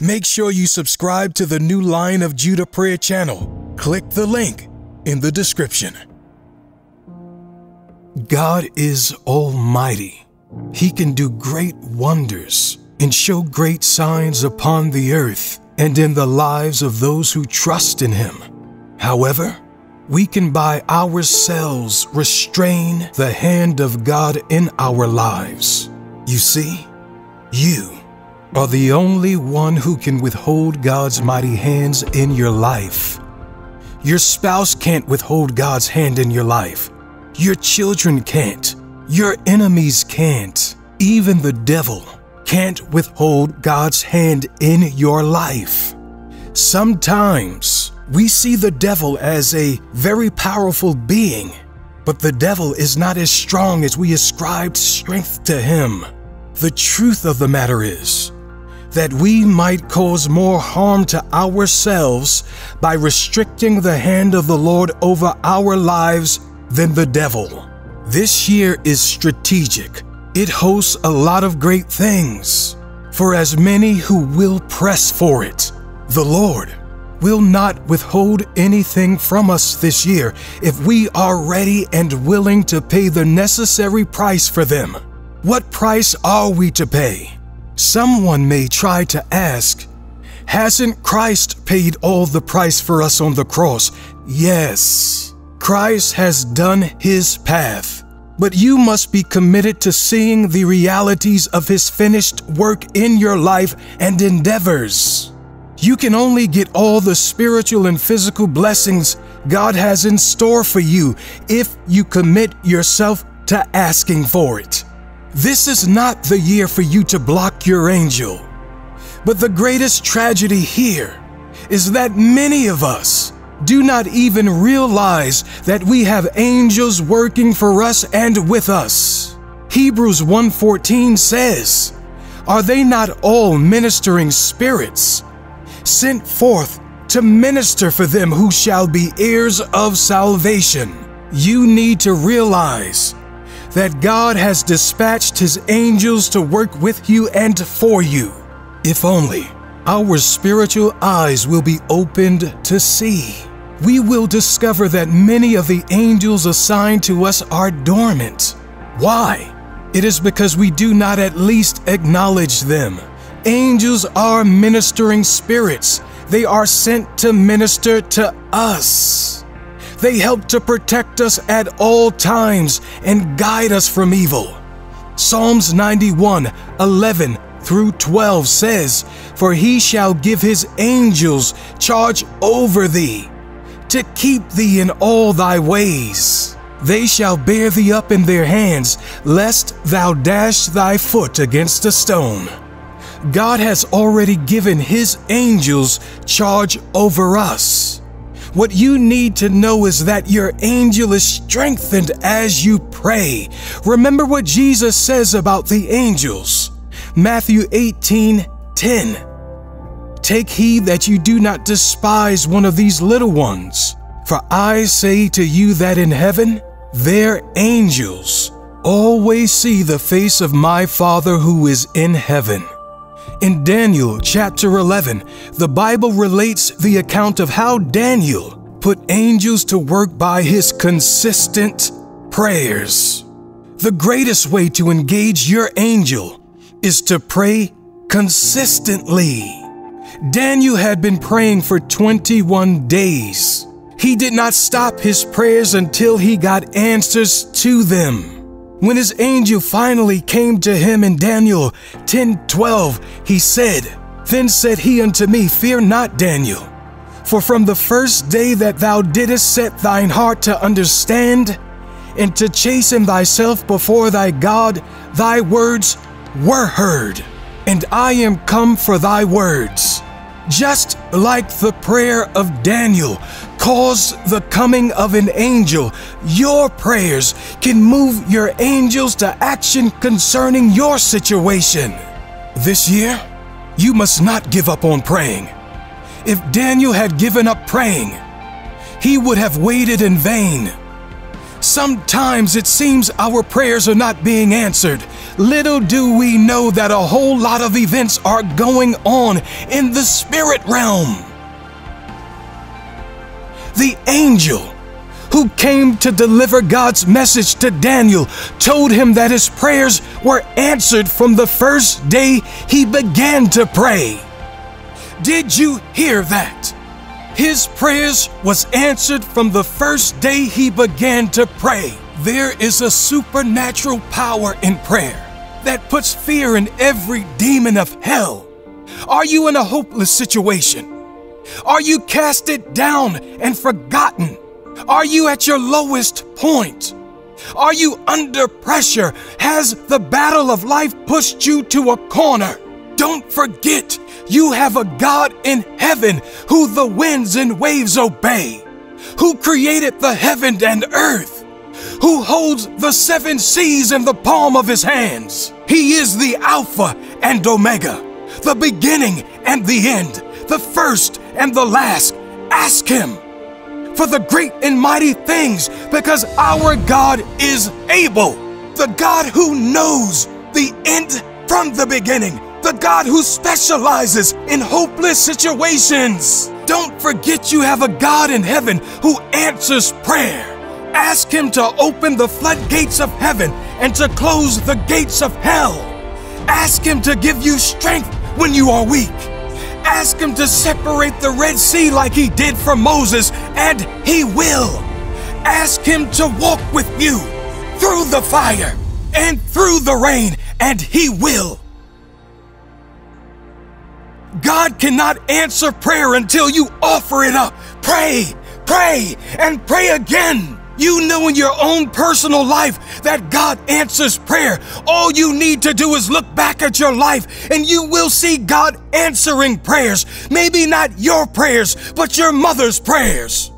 Make sure you subscribe to the new Lion of Judah Prayer channel. Click the link in the description. God is almighty. He can do great wonders and show great signs upon the earth and in the lives of those who trust in him. However, we can by ourselves restrain the hand of God in our lives. You see, you are the only one who can withhold God's mighty hands in your life. Your spouse can't withhold God's hand in your life. Your children can't. Your enemies can't. Even the devil can't withhold God's hand in your life. Sometimes we see the devil as a very powerful being, but the devil is not as strong as we ascribed strength to him. The truth of the matter is that we might cause more harm to ourselves by restricting the hand of the Lord over our lives than the devil. This year is strategic. It hosts a lot of great things. For as many who will press for it, the Lord will not withhold anything from us this year if we are ready and willing to pay the necessary price for them. What price are we to pay? Someone may try to ask, hasn't Christ paid all the price for us on the cross? Yes, Christ has done his path, but you must be committed to seeing the realities of his finished work in your life and endeavors. You can only get all the spiritual and physical blessings God has in store for you if you commit yourself to asking for it. This is not the year for you to block your angel. But the greatest tragedy here is that many of us do not even realize that we have angels working for us and with us. Hebrews 1:14 says, "Are they not all ministering spirits, sent forth to minister for them who shall be heirs of salvation?" You need to realize that God has dispatched his angels to work with you and for you. If only our spiritual eyes will be opened to see, we will discover that many of the angels assigned to us are dormant. Why? It is because we do not at least acknowledge them. Angels are ministering spirits. They are sent to minister to us. They help to protect us at all times and guide us from evil. Psalms 91:11-12 says, "For he shall give his angels charge over thee, to keep thee in all thy ways. They shall bear thee up in their hands, lest thou dash thy foot against a stone." God has already given his angels charge over us. What you need to know is that your angel is strengthened as you pray. Remember what Jesus says about the angels. Matthew 18:10. "Take heed that you do not despise one of these little ones. For I say to you that in heaven, their angels always see the face of my Father who is in heaven." In Daniel chapter 11, the Bible relates the account of how Daniel put angels to work by his consistent prayers. The greatest way to engage your angel is to pray consistently. Daniel had been praying for 21 days. He did not stop his prayers until he got answers to them. When his angel finally came to him in Daniel 10:12, he said, "Then said he unto me, Fear not, Daniel, for from the first day that thou didst set thine heart to understand and to chasten thyself before thy God, thy words were heard, and I am come for thy words." Just like the prayer of Daniel caused the coming of an angel, your prayers can move your angels to action concerning your situation. This year, you must not give up on praying. If Daniel had given up praying, he would have waited in vain. Sometimes it seems our prayers are not being answered. Little do we know that a whole lot of events are going on in the spirit realm. The angel who came to deliver God's message to Daniel told him that his prayers were answered from the first day he began to pray. Did you hear that? His prayers was answered from the first day he began to pray. There is a supernatural power in prayer that puts fear in every demon of hell. Are you in a hopeless situation? Are you casted down and forgotten? Are you at your lowest point? Are you under pressure? Has the battle of life pushed you to a corner? Don't forget, you have a God in heaven who the winds and waves obey, who created the heaven and earth, who holds the 7 seas in the palm of his hands. He is the Alpha and Omega, the beginning and the end, the first and the last. Ask him for the great and mighty things, because our God is able, the God who knows the end from the beginning, the God who specializes in hopeless situations. Don't forget you have a God in heaven who answers prayer. Ask him to open the floodgates of heaven and to close the gates of hell. Ask him to give you strength when you are weak. Ask him to separate the Red Sea like he did for Moses, and he will. Ask him to walk with you through the fire and through the rain, and he will. God cannot answer prayer until you offer it up. Pray, pray, and pray again. You know in your own personal life that God answers prayer. All you need to do is look back at your life and you will see God answering prayers. Maybe not your prayers, but your mother's prayers.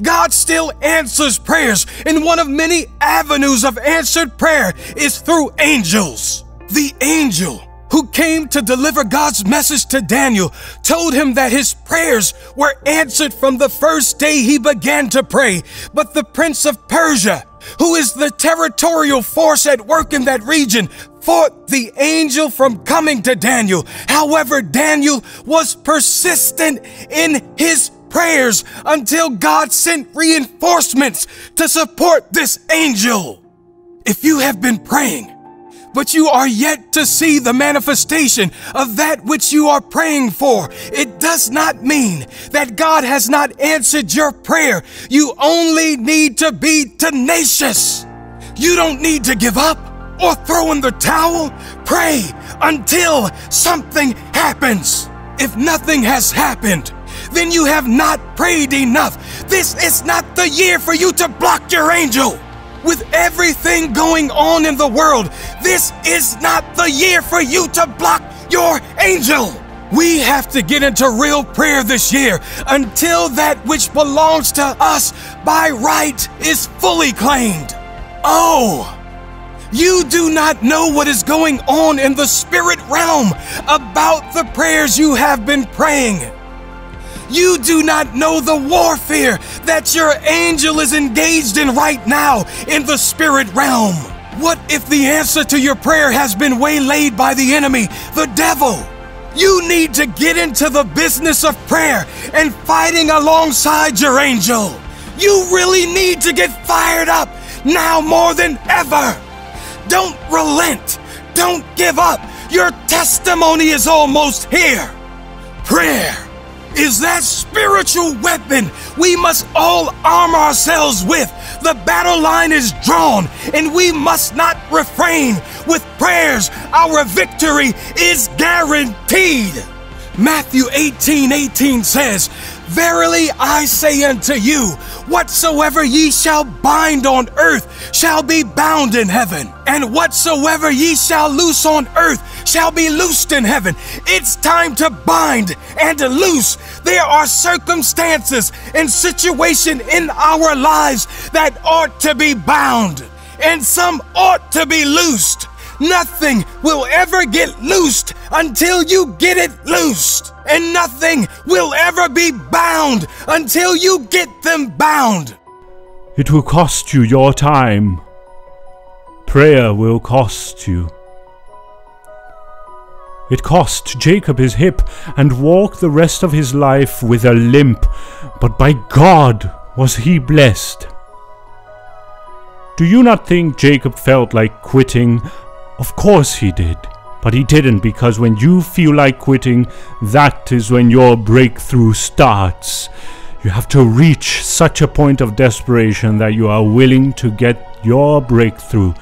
God still answers prayers, and one of many avenues of answered prayer is through angels. The angel who came to deliver God's message to Daniel told him that his prayers were answered from the first day he began to pray. But the prince of Persia, who is the territorial force at work in that region, fought the angel from coming to Daniel. However, Daniel was persistent in his prayers until God sent reinforcements to support this angel. If you have been praying, but you are yet to see the manifestation of that which you are praying for, it does not mean that God has not answered your prayer. You only need to be tenacious. You don't need to give up or throw in the towel. Pray until something happens. If nothing has happened, then you have not prayed enough. This is not the year for you to block your angel. With everything going on in the world, this is not the year for you to block your angel. We have to get into real prayer this year until that which belongs to us by right is fully claimed. Oh, you do not know what is going on in the spirit realm about the prayers you have been praying. You do not know the warfare that your angel is engaged in right now in the spirit realm. What if the answer to your prayer has been waylaid by the enemy, the devil? You need to get into the business of prayer and fighting alongside your angel. You really need to get fired up now more than ever. Don't relent. Don't give up. Your testimony is almost here. Prayer is that spiritual weapon we must all arm ourselves with. The battle line is drawn, and we must not refrain. With prayers, our victory is guaranteed. Matthew 18:18 says, "Verily I say unto you, whatsoever ye shall bind on earth shall be bound in heaven, and whatsoever ye shall loose on earth shall be loosed in heaven." It's time to bind and to loose. There are circumstances and situations in our lives that ought to be bound, and some ought to be loosed. Nothing will ever get loosed until you get it loosed, and nothing will ever be bound until you get them bound. It will cost you your time. Prayer will cost you. It cost Jacob his hip and walked the rest of his life with a limp, but by God was he blessed. Do you not think Jacob felt like quitting? Of course he did, but he didn't, because when you feel like quitting, that is when your breakthrough starts. You have to reach such a point of desperation that you are willing to get your breakthrough,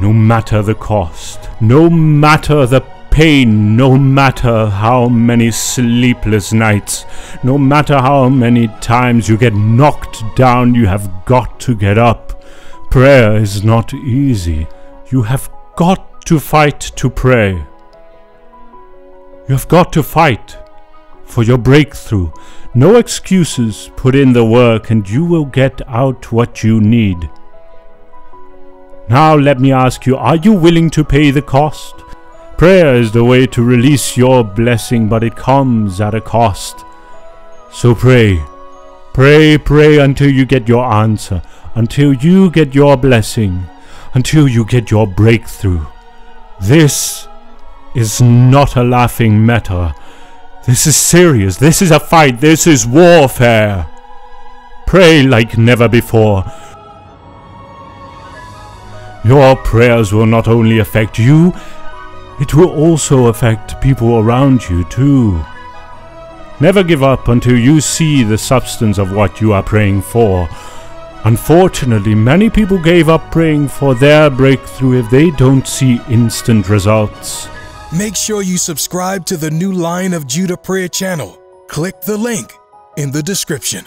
no matter the cost, no matter the pain, no matter how many sleepless nights, no matter how many times you get knocked down, you have got to get up. Prayer is not easy. You have got to fight to pray. You have got to fight for your breakthrough. No excuses, put in the work and you will get out what you need. Now let me ask you, are you willing to pay the cost? Prayer is the way to release your blessing, but it comes at a cost. So pray, pray, pray until you get your answer, until you get your blessing, until you get your breakthrough. This is not a laughing matter. This is serious. This is a fight. This is warfare. Pray like never before. Your prayers will not only affect you, it will also affect people around you too. Never give up until you see the substance of what you are praying for. Unfortunately, many people gave up praying for their breakthrough if they don't see instant results. Make sure you subscribe to the new Lion of Judah Prayer channel. Click the link in the description.